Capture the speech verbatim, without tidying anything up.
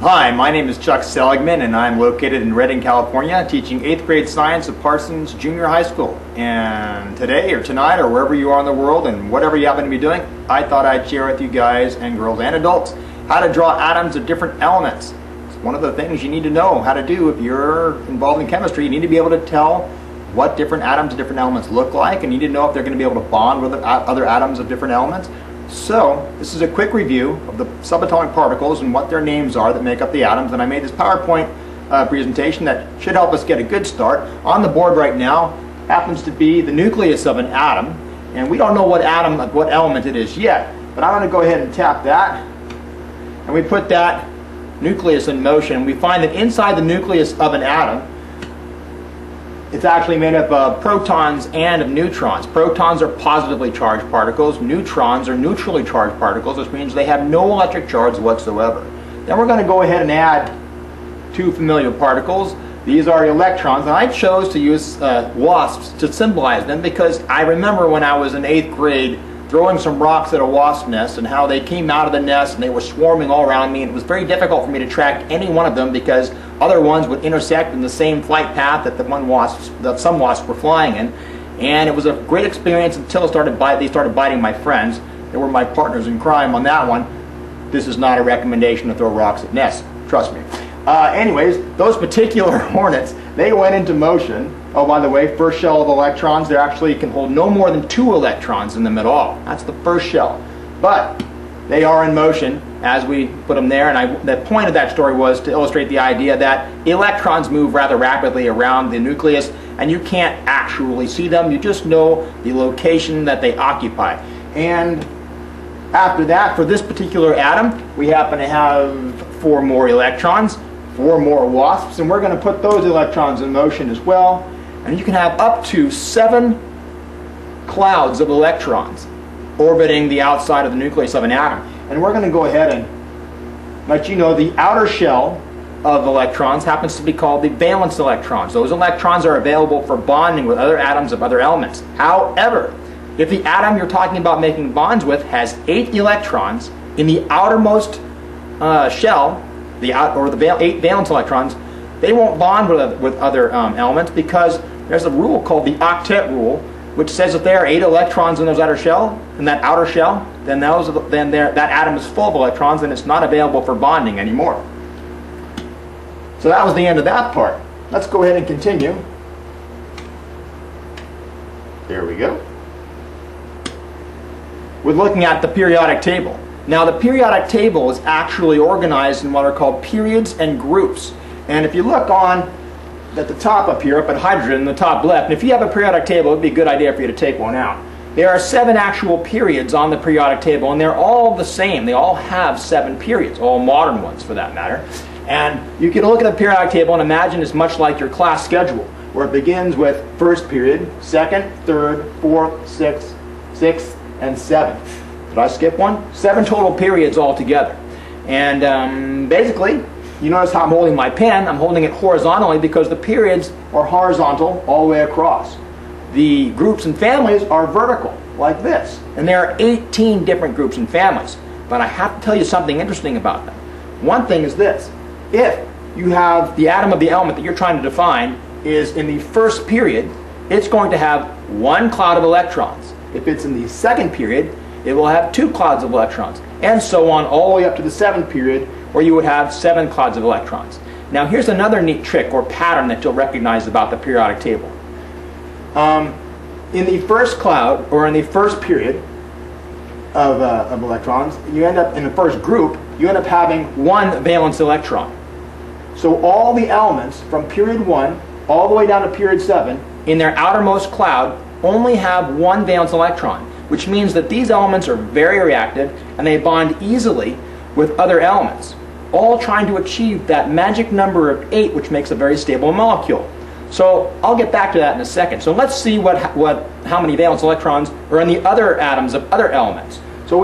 Hi, my name is Chuck Seligman and I'm located in Redding, California, teaching eighth grade science at Parsons Junior High School. And today or tonight or wherever you are in the world and whatever you happen to be doing, I thought I'd share with you guys and girls and adults how to draw atoms of different elements. It's one of the things you need to know how to do if you're involved in chemistry. You need to be able to tell what different atoms of different elements look like, and you need to know if they're going to be able to bond with other atoms of different elements. So this is a quick review of the subatomic particles and what their names are that make up the atoms, and I made this PowerPoint uh, presentation that should help us get a good start. On the board right now happens to be the nucleus of an atom, and we don't know what atom, what element it is yet, but I'm going to go ahead and tap that, and we put that nucleus in motion. We find that inside the nucleus of an atom, it's actually made up of protons and of neutrons. Protons are positively charged particles. Neutrons are neutrally charged particles, which means they have no electric charge whatsoever. Then we're going to go ahead and add two familiar particles. These are electrons, and I chose to use uh, wasps to symbolize them because I remember when I was in eighth grade throwing some rocks at a wasp nest and how they came out of the nest and they were swarming all around me, and it was very difficult for me to track any one of them because other ones would intersect in the same flight path that the one wasps, that some wasps were flying in, and it was a great experience until it started bite, they started biting my friends. They were my partners in crime on that one. This is not a recommendation to throw rocks at nests, trust me. Uh, anyways, those particular hornets, they went into motion. Oh, by the way, first shell of electrons, they actually can hold no more than two electrons in them at all. That's the first shell. But they are in motion as we put them there, and I, the point of that story was to illustrate the idea that electrons move rather rapidly around the nucleus, and you can't actually see them. You just know the location that they occupy. And after that, for this particular atom, we happen to have four more electrons, four more wasps, and we're going to put those electrons in motion as well. And you can have up to seven clouds of electrons orbiting the outside of the nucleus of an atom. And we're going to go ahead and let you know the outer shell of electrons happens to be called the valence electrons. Those electrons are available for bonding with other atoms of other elements. However, if the atom you're talking about making bonds with has eight electrons in the outermost uh, shell, The out, or the val eight valence electrons, they won't bond with, with other um, elements because there's a rule called the octet rule, which says if there are eight electrons in those outer shell, in that outer shell, then those then that atom is full of electrons and it's not available for bonding anymore. So that was the end of that part. Let's go ahead and continue. There we go. We're looking at the periodic table. Now, the periodic table is actually organized in what are called periods and groups. And if you look on at the top up here, up at hydrogen, the top left, and if you have a periodic table, it would be a good idea for you to take one out. There are seven actual periods on the periodic table, and they're all the same. They all have seven periods, all modern ones for that matter. And you can look at the periodic table and imagine it's much like your class schedule, where it begins with first period, second, third, fourth, sixth, sixth, and seventh. Did I skip one? Seven total periods altogether. And um, basically, you notice how I'm holding my pen. I'm holding it horizontally because the periods are horizontal all the way across. The groups and families are vertical, like this. And there are eighteen different groups and families. But I have to tell you something interesting about them. One thing is this. If you have the atom of the element that you're trying to define is in the first period, it's going to have one cloud of electrons. If it's in the second period, it will have two clouds of electrons, and so on all the way up to the seventh period, where you would have seven clouds of electrons. Now here's another neat trick or pattern that you'll recognize about the periodic table. Um, in the first cloud, or in the first period of, uh, of electrons, you end up in the first group, you end up having one valence electron. So all the elements from period one all the way down to period seven in their outermost cloud only have one valence electron, which means that these elements are very reactive and they bond easily with other elements, all trying to achieve that magic number of eight, which makes a very stable molecule. So I'll get back to that in a second. So let's see what, what, how many valence electrons are in the other atoms of other elements.